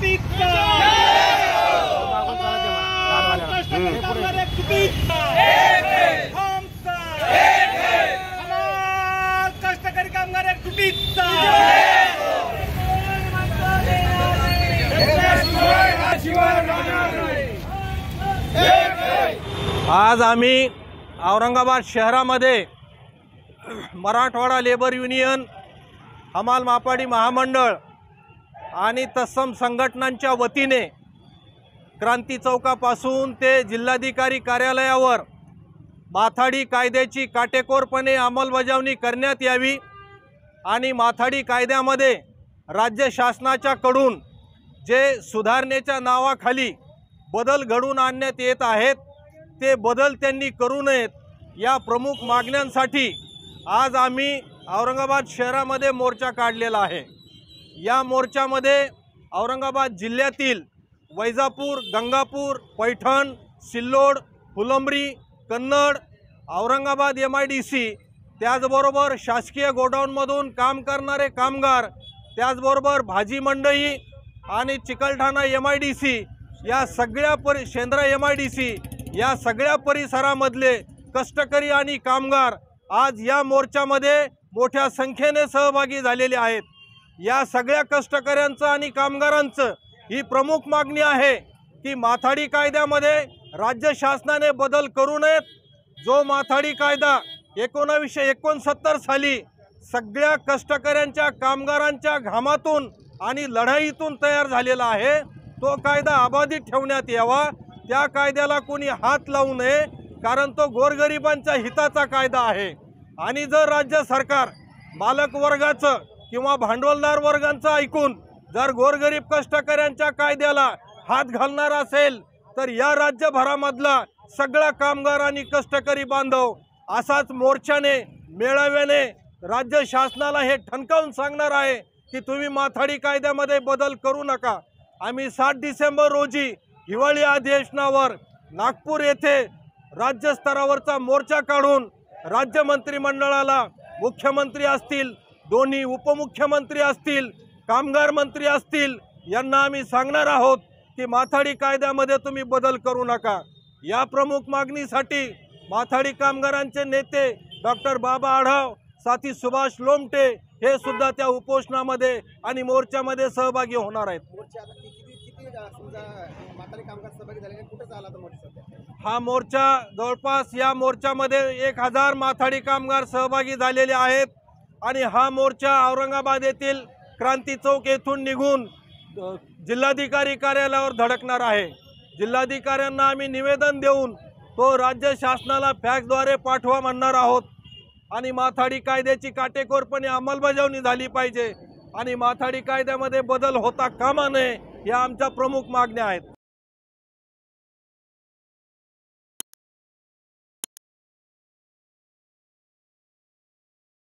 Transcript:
कष्टकरी कामगार एक जुटीचा आज आम्ही औरंगाबाद शहरामध्ये मराठवाड़ा लेबर युनियन, हमाल, मापाडी, महामंडल आणि तस्सम संघटनांच्या वतीने क्रांती चौकापासून ते जिल्हाधिकारी कार्यालयावर माथाडी कायद्याची काटेकोरपणे अंमलबजावणी करण्यात यावी आणि माथाडी कायद्यामध्ये राज्य शासनाच्याकडून जे सुधारणेच्या नावाखाली बदल घडून आणण्यात येत आहेत ते बदल त्यांनी करू नयेत या प्रमुख मागण्यांसाठी आज आम्ही औरंगाबाद शहरामध्ये मोर्चा काढलेला आहे। या मोर्चामध्ये औरंगाबाद जिल्ह्यातील वैजापूर, गंगापूर, पैठन, सिल्लोड, फुलंबरी, कन्नड, औरंगाबाद MIDC, त्याचबरोबर शासकीय गोडाऊनमधून काम करणारे कामगार, त्याचबरोबर भाजी मंडई आणि चिकलठाणा MIDC या सगळ्या शेंद्रा MIDC या सगळ्या परिसरामधले कष्टकरी आणि कामगार आज या मोर्चामध्ये मोठ्या संख्येने सहभागी झालेले आहेत। या सगळ्या कष्टकऱ्यांचं आणि कामगारांचं ही प्रमुख मागणी आहे की माथाडी कायद्यामध्ये राज्य शासनाने बदल करू नयेत। जो माथाडी कायदा 1969 साली सगळ्या कष्टकऱ्यांच्या कामगारांच्या घामातून आणि लढाईतून तयार झालेला आहे तो कायदा अबाधित ठेवण्यात यावा। त्या कायद्याला कोणी हात लावू नये कारण तो गोरगरिबांच्या हिताचा कायदा आहे। आणि जर राज्य सरकार मालक वर्गाचं किंवा भांडवलदार वर्गांचं ऐकून जर गोरगरीब कष्टकऱ्यांच्या कायद्याला हात घालणार असेल तर या राज्यभरामधला सगळा कामगार आणि कष्टकरी बांधव असाच मोर्चाने मेळाव्याने राज्य शासनाला हे ठणकावून सांगणार आहे की तुम्ही माथाडी कायद्यामध्ये बदल करू नका। आम्ही 7 डिसेंबर रोजी हिवाळी अधिवेशनावर नागपूर येथे राज्यस्तरावरचा मोर्चा काढून राज्य मंत्रिमंडळाला मुख्यमंत्री असतील, दोन्ही उपमुख्यमंत्री असतील, कामगार मंत्री असतील यांना आम्ही सांगणार आहोत की माथाडी कायद्यामध्ये तुम्ही बदल करू नका। या प्रमुख मागणीसाठी माथाडी कामगारांचे नेते डॉ बाबा आढाव, साथी सुभाष लोमटे हे सुद्धा त्या उपोषणामध्ये आणि मोर्चामध्ये सहभागी होणार आहेत। हा मोर्चा जवळपास या मोर्चामध्ये 1000 माथाडी कामगार सहभागी झालेले आहेत आणि हा मोर्चा औरंगाबाद येथील क्रांती चौक येथून निघून जिल्हाधिकारी कार्यालयावर धडकणार आहे। जिल्हाधिकाऱ्यांना आम्ही निवेदन देऊन तो राज्य शासनाला फॅक्सद्वारे पाठवा म्हणणार आहोत आणि माथाडी कायद्याची काटेकोरपणे अंमलबजावणी झाली पाहिजे आणि माथाडी कायद्यामध्ये बदल होता कामा नये या आमच्या प्रमुख मागण्या आहेत।